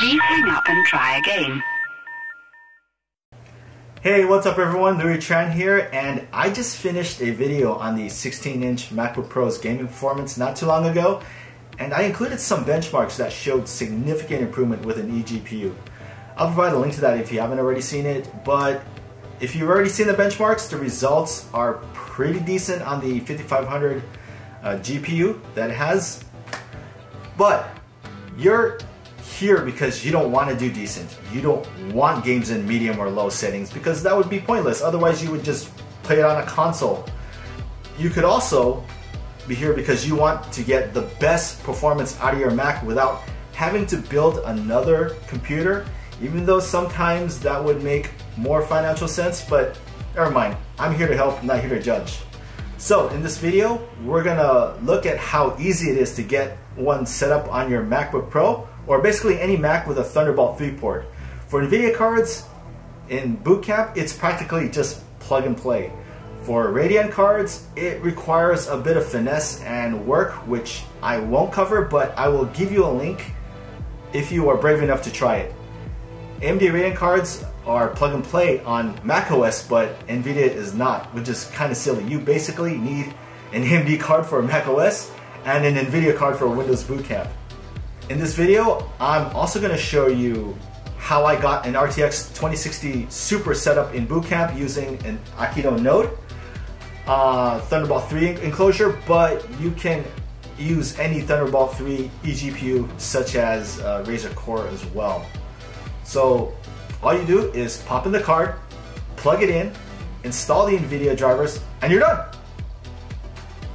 Please hang up and try again. Hey, what's up everyone? Louie Tran here, and I just finished a video on the 16-inch MacBook Pro's gaming performance not too long ago, and I included some benchmarks that showed significant improvement with an eGPU. I'll provide a link to that if you haven't already seen it, but if you've already seen the benchmarks, the results are pretty decent on the 5500 GPU that it has. But you're here because you don't want to do decent. You don't want games in medium or low settings because that would be pointless. Otherwise, you would just play it on a console. You could also be here because you want to get the best performance out of your Mac without having to build another computer, even though sometimes that would make more financial sense, but never mind. I'm here to help, not here to judge. So in this video, we're gonna look at how easy it is to get one set up on your MacBook Pro, or basically any Mac with a Thunderbolt 3 port. For Nvidia cards, in Bootcamp, it's practically just plug and play. For Radeon cards, it requires a bit of finesse and work, which I won't cover, but I will give you a link if you are brave enough to try it. AMD Radeon cards are plug and play on macOS, but Nvidia is not, which is kind of silly. You basically need an AMD card for macOS and an Nvidia card for Windows Boot Camp. In this video, I'm also going to show you how I got an RTX 2060 Super setup in Boot Camp using an Akito Node Thunderbolt 3 enclosure, but you can use any Thunderbolt 3 eGPU such as Razer Core as well. So all you do is pop in the card, plug it in, install the NVIDIA drivers, and you're done.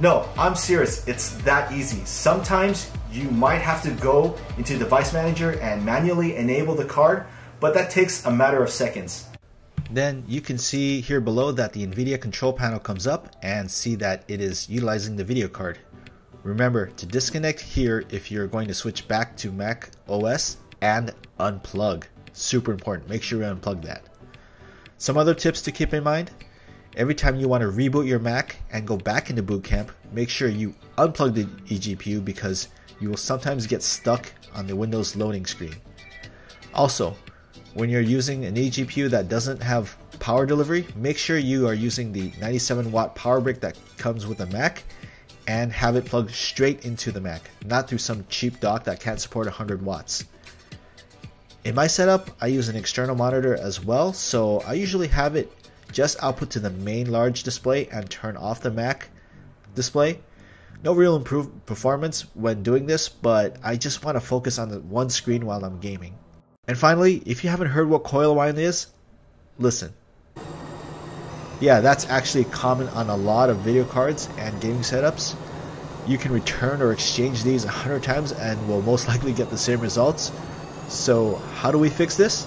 No, I'm serious, it's that easy. Sometimes you might have to go into Device Manager and manually enable the card, but that takes a matter of seconds. Then you can see here below that the NVIDIA control panel comes up and see that it is utilizing the video card. Remember to disconnect here if you're going to switch back to Mac OS and unplug. Super important, make sure you unplug that. Some other tips to keep in mind: every time you want to reboot your Mac and go back into Boot Camp, make sure you unplug the eGPU because you will sometimes get stuck on the Windows loading screen. Also, when you're using an eGPU that doesn't have power delivery, make sure you are using the 97-watt power brick that comes with the Mac and have it plugged straight into the Mac, not through some cheap dock that can't support 100 watts. In my setup, I use an external monitor as well, so I usually have it just output to the main large display and turn off the Mac display. No real improved performance when doing this, but I just want to focus on the one screen while I'm gaming. And finally, if you haven't heard what coil wind is, listen. Yeah, that's actually common on a lot of video cards and gaming setups. You can return or exchange these 100 times and will most likely get the same results. So how do we fix this?